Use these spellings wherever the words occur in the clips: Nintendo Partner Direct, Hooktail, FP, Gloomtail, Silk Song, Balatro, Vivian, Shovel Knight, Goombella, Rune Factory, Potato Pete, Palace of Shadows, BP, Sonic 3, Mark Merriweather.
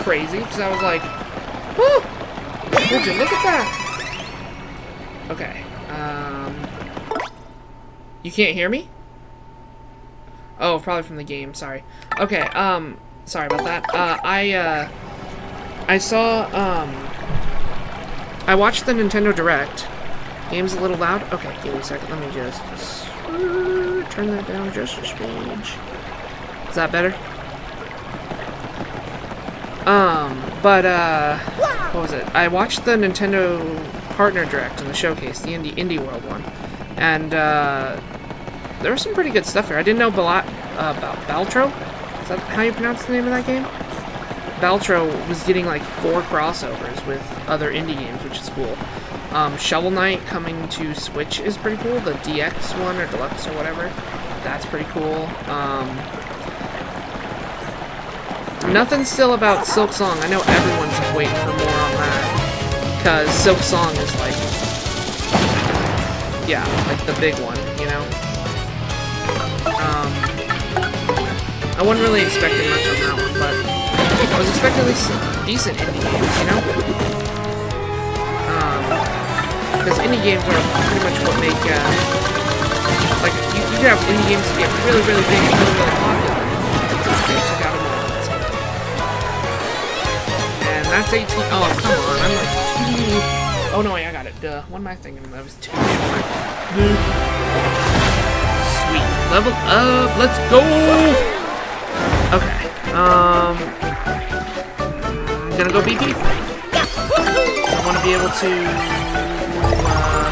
crazy, because I was like, woo! Bridget, look at that! Okay, you can't hear me? Oh, probably from the game, sorry. Okay, sorry about that. I saw, I watched the Nintendo Direct. Game's a little loud. Okay, give me a second. Let me just turn that down just a smidge. Is that better? But, what was it? I watched the Nintendo Partner Direct in the showcase, the Indie World one. And, there was some pretty good stuff here. I didn't know Balatro? Is that how you pronounce the name of that game? Balatro was getting like 4 crossovers with other indie games, which is cool. Shovel Knight coming to Switch is pretty cool. The DX one or Deluxe or whatever. That's pretty cool. Nothing still about Silk Song. I know everyone's waiting for more on that. Because Silk Song is like, yeah, like the big one, you know? I wasn't really expecting much on that one, but I was expecting at least decent indie games, you know? Because indie games are pretty much what make, like, you can have indie games that get really, really big and really, really popular. And that's 18. Oh, come on, I'm like, oh no, I got it. Duh. What am I thinking? That was too short. Sweet. Level up. Let's go. Okay. I'm gonna go BP. I want to be able to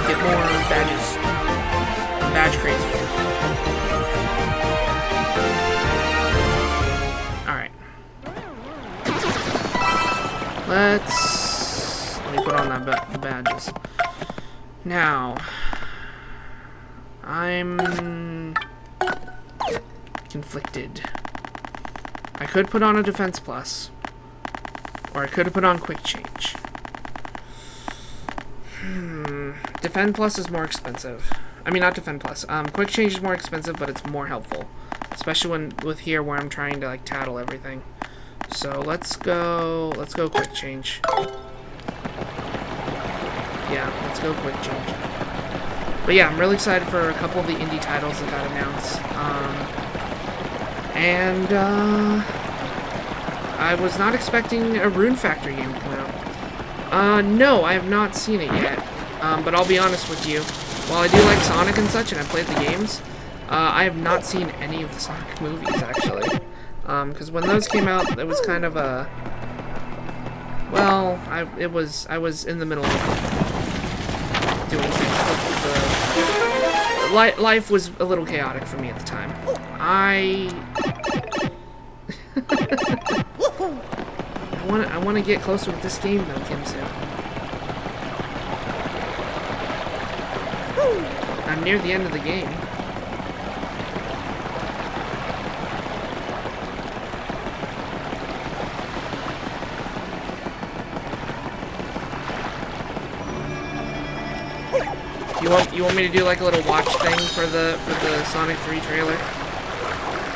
get more badges. Badge crazy. All right. Let me put on that the badges. Now, I'm conflicted. I could put on a defense plus, or I could have put on quick change. Defend plus is more expensive. I mean, not defend plus. Quick change is more expensive, but it's more helpful, especially when with here where I'm trying to like tattle everything. So let's go quick change. Yeah, let's go quick change. But yeah, I'm really excited for a couple of the indie titles that got announced. I was not expecting a Rune Factory game to come out. No, I have not seen it yet. But I'll be honest with you, while I do like Sonic and such, and I played the games, I have not seen any of the Sonic movies, actually. Because when those came out, it was kind of a, well, I was in the middle of doing things. Life was a little chaotic for me at the time. I want to get closer with this game though, Kimsu. I'm near the end of the game. You want me to do like a little watch thing for the Sonic 3 trailer?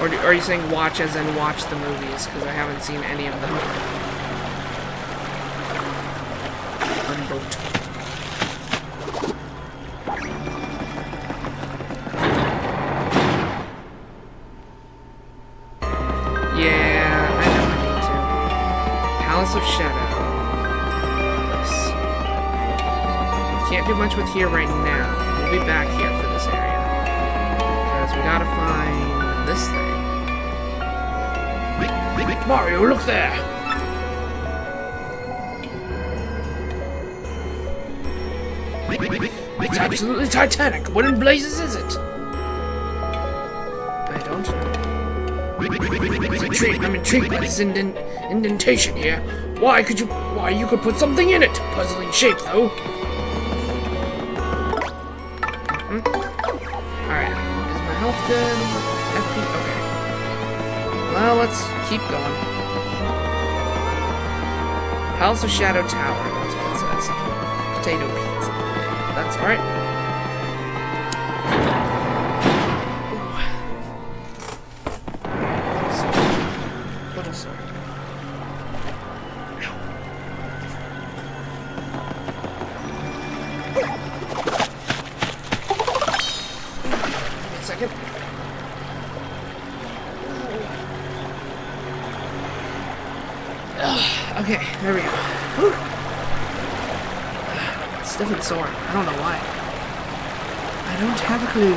Or are you saying watch as in watch the movies? Because I haven't seen any of them. Unboat. Yeah, I know I need to. Palace of Shadows. Can't do much with here right now. We'll be back here for this area. Because we gotta find this thing. Mario, look there! It's absolutely titanic! What in blazes is it? I don't know. It's a treat. I'm intrigued by this indentation here. Why you could put something in it? Puzzling shape though. Good. FP, okay. Well, let's keep going. Palace of Shadow Tower, that's what it says. Potato Pete. That's alright. Ooh. Little sword. Okay, there we go. Woo. It's stiff and sore. I don't know why. I don't have a clue.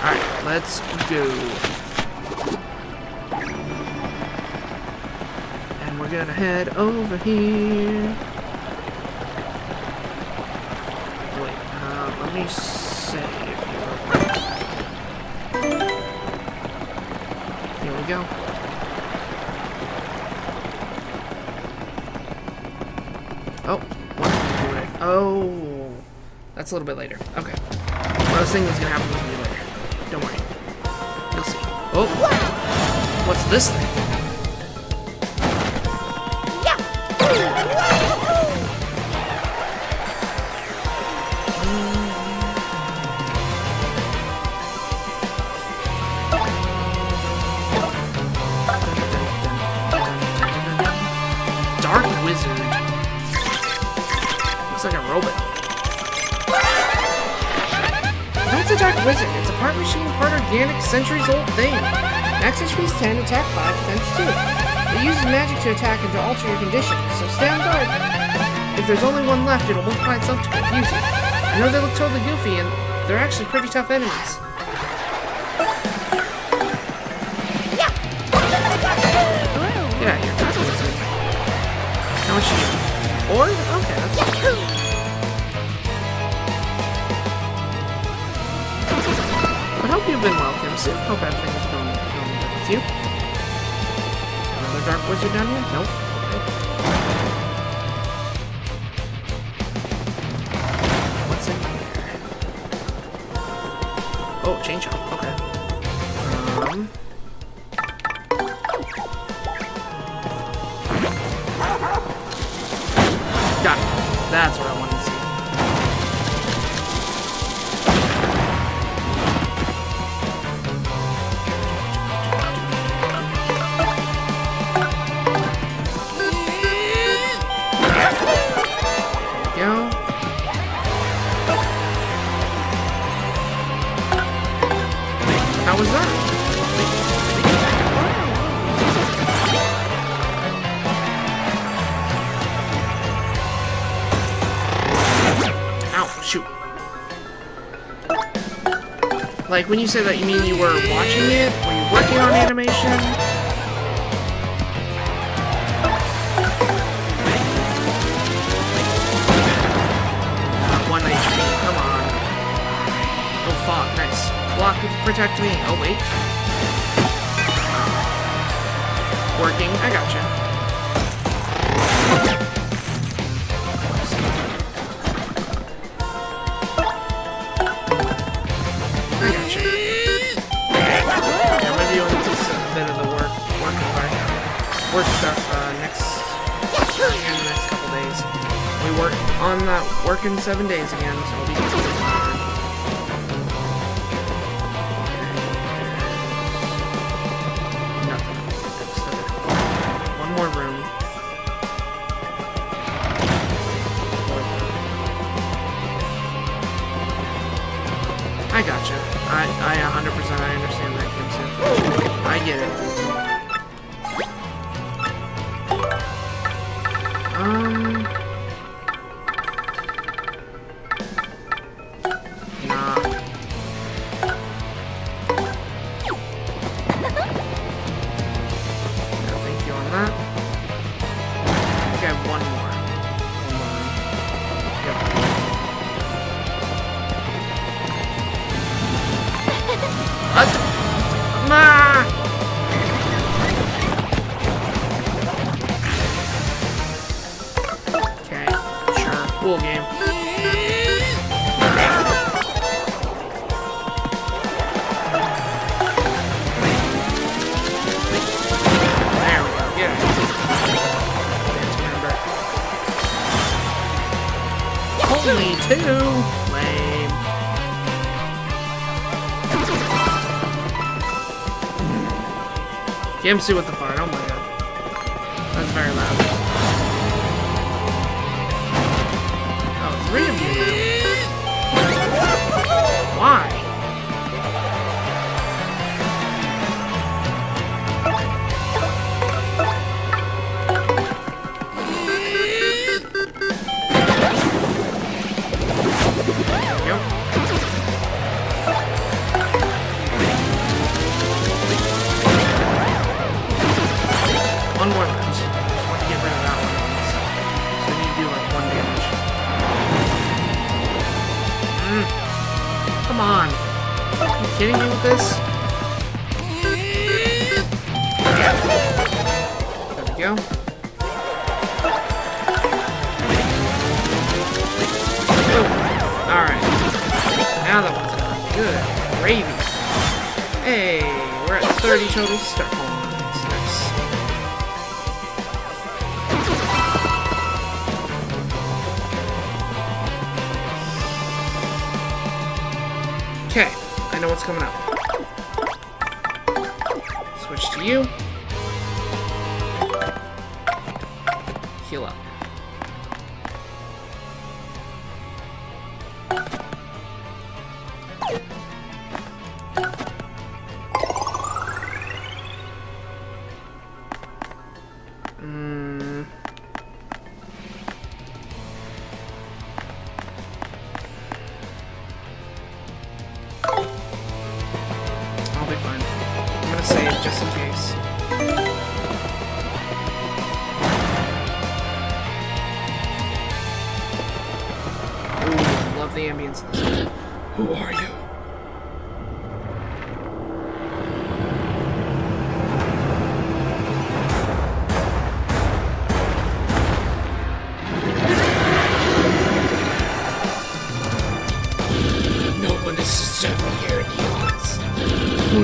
Alright, let's go. And we're gonna head over here. Wait, let me save here. Here we go. Oh, what? Oh, that's a little bit later. Okay. What I was thinking was gonna happen was gonna be later. Don't worry. You'll see. Oh, what's this thing? Dark Wizard. Like a robot. That's a Dark Wizard. It's a part machine, part organic, centuries-old thing. Max HP is 10, attack 5, defense 2. It uses magic to attack and to alter your condition, so stand guard. If there's only one left, it'll multiply itself to confuse you. I know they look totally goofy, and they're actually pretty tough enemies. Get out of here, Dark Wizard. How much you do? Or? Okay, that's cool. I hope you've been well, Kimson. Hope everything is going good with you. Another Dark Wizard down here? Nope. What's in here? Oh, chain shop. Okay. Got it. That's what I wanted to see. There we go. Wait, how was that? Shoot. Like, when you say that, you mean you were watching it? Were you working on animation? One HP, come on. Oh, fuck, nice. Block, protect me. Oh, wait. Working, I gotcha. Work stuff in the next couple days. We work on that work in 7 days again, so we'll be getting it tomorrow. Nothing. One more room. I gotcha. I 100% I understand that concept. I get it. See what the fart, oh my god. That's very loud. Oh, three of you now. Why? One more left. Just want to get rid of that one. So I need to do like one damage. Come on. Are you kidding me with this? There we go. Alright. Now that one's gone. Good. Gravy. Hey, we're at 30 total star points. Nice. Okay, I know what's coming up. Switch to you. Heal up.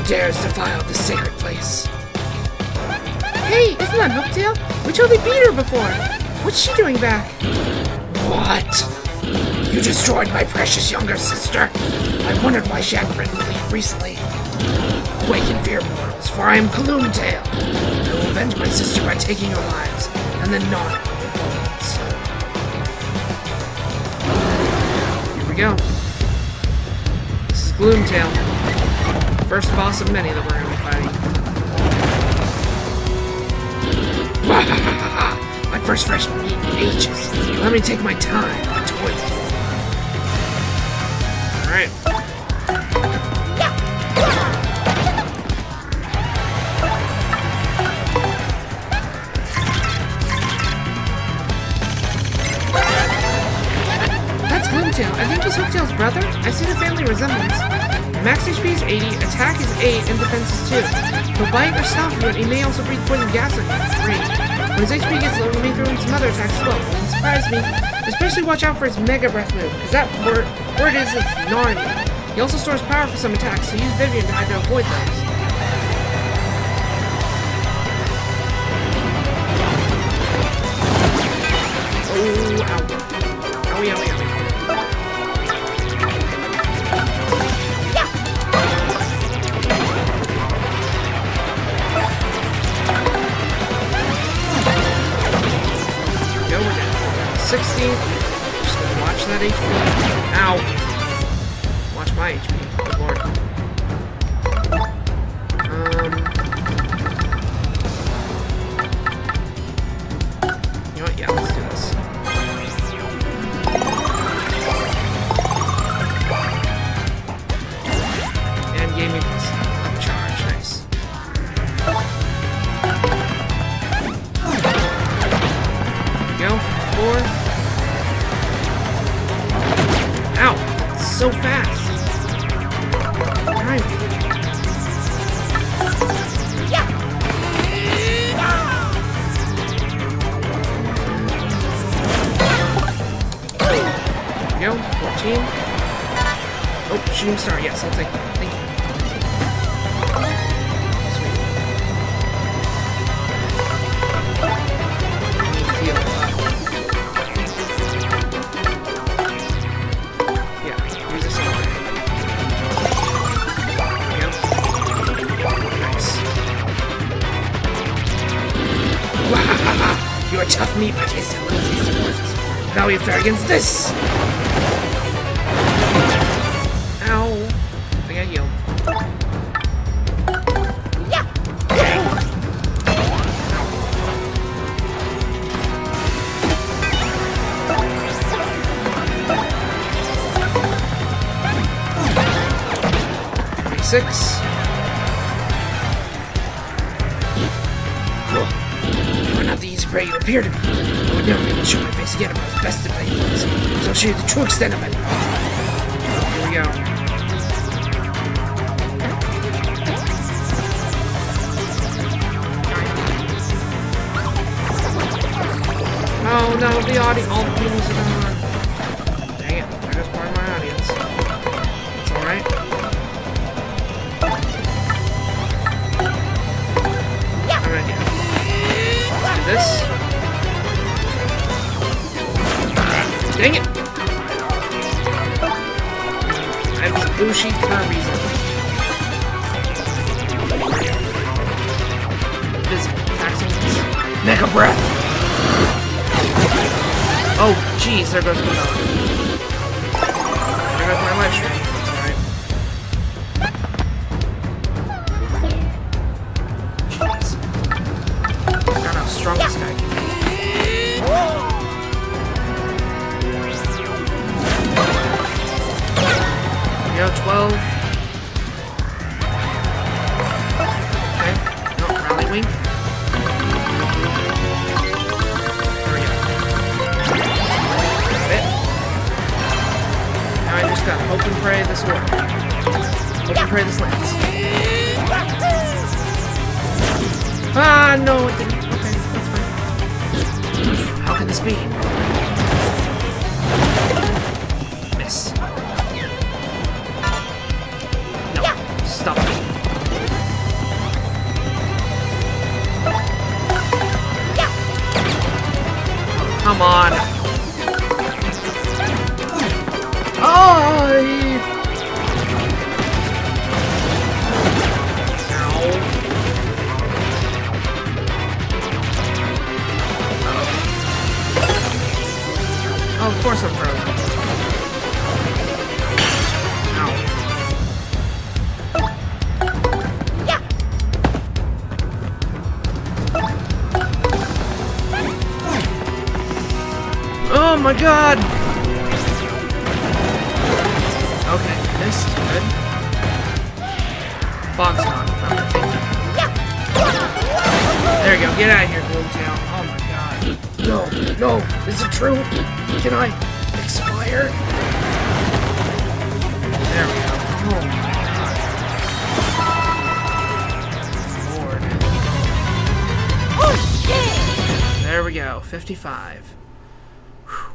Dares defile the sacred place. Hey, isn't that Hooktail? We totally beat her before. What's she doing back? What? You destroyed my precious younger sister. I wondered why she hadn't written me recently. Quake in fear, mortals, for I am Gloomtail. I will avenge my sister by taking your lives and then gnawing your bones. Here we go. This is Gloomtail. First boss of many that we're going to be fighting. My first fresh meat in ages. Let me take my time to wait. Alright. That's Gloomtail. I think he's Hooktail's brother. I see the family resemblance. Max HP is 80, attack is 8, and defense is 2. He'll bite or stomp you, and he may also breathe poison gas at range. When his HP gets low, he may throw in some other attacks as well. It inspires me. Especially watch out for his Mega Breath move, because that word is it's gnawing. He also stores power for some attacks, so use Vivian to either avoid those. Oh, ow. Owie, owie, owie. That HP. Ow. Watch my HP. Good lord. You know what? Yeah, let's do this. And gave me this charge. Nice. There we go. 4. So fast. Right. There we go. 14. Oh, shooting star. Yes, I'll take that. Thank you. Tough meat, but tastes a little tasty. Now we have to against this! Ow! I got healed. Yeah. 36. Cool. spree you appear to be. I would never even show my face again if I was bested by you. So I'll show you the true extent of my power. Here we go. Oh no, the audience. All the people are gone. Dang it, I just part of my audience. It's alright. Yeah. Alright, yeah. Let's do this. Dang it! I have this bushy for a reason. Invisible taxons. Mega breath! Oh, jeez, there goes Goombella. There goes my live stream. That's alright. Jeez. I forgot how strong this guy can be. There we go, 12. Okay, no, rally wink. Hope and pray this will. Hope and pray this lands. Ah, no, it didn't. Okay, that's fine. How can this be? Miss. No, stop it. Oh, come on. Of course I'm frozen. Ow. Yeah. Oh my god! Okay, missed. Good. Fog's on. There you go, get out of here, Gloomtail. Oh my god. No, no, is it true? Can I expire? There we go. Oh my god. Lord. Oh, yeah. There we go. 55. Whew.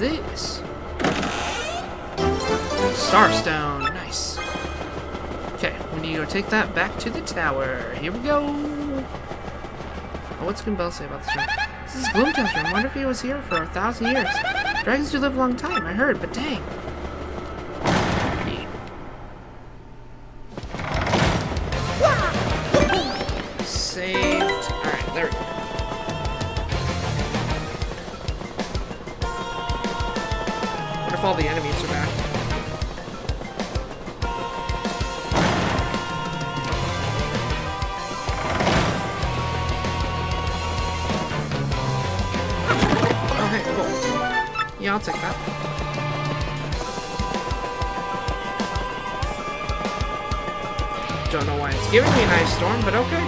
This Starstone, nice. Okay, we need to go take that back to the tower. Here we go. Oh, what's Goombella say about this room? This is Gloomtail's room. I wonder if he was here for 1,000 years. Dragons do live a long time, I heard, but dang. All the enemies are back. Okay, cool. Yeah, I'll take that. Don't know why it's giving me an ice storm, but okay.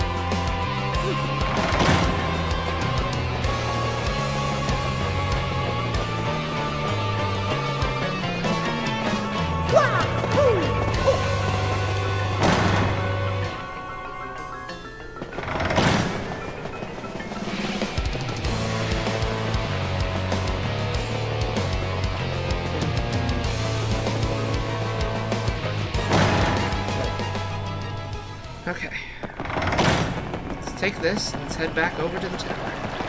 Okay, let's take this, let's head back over to the tower.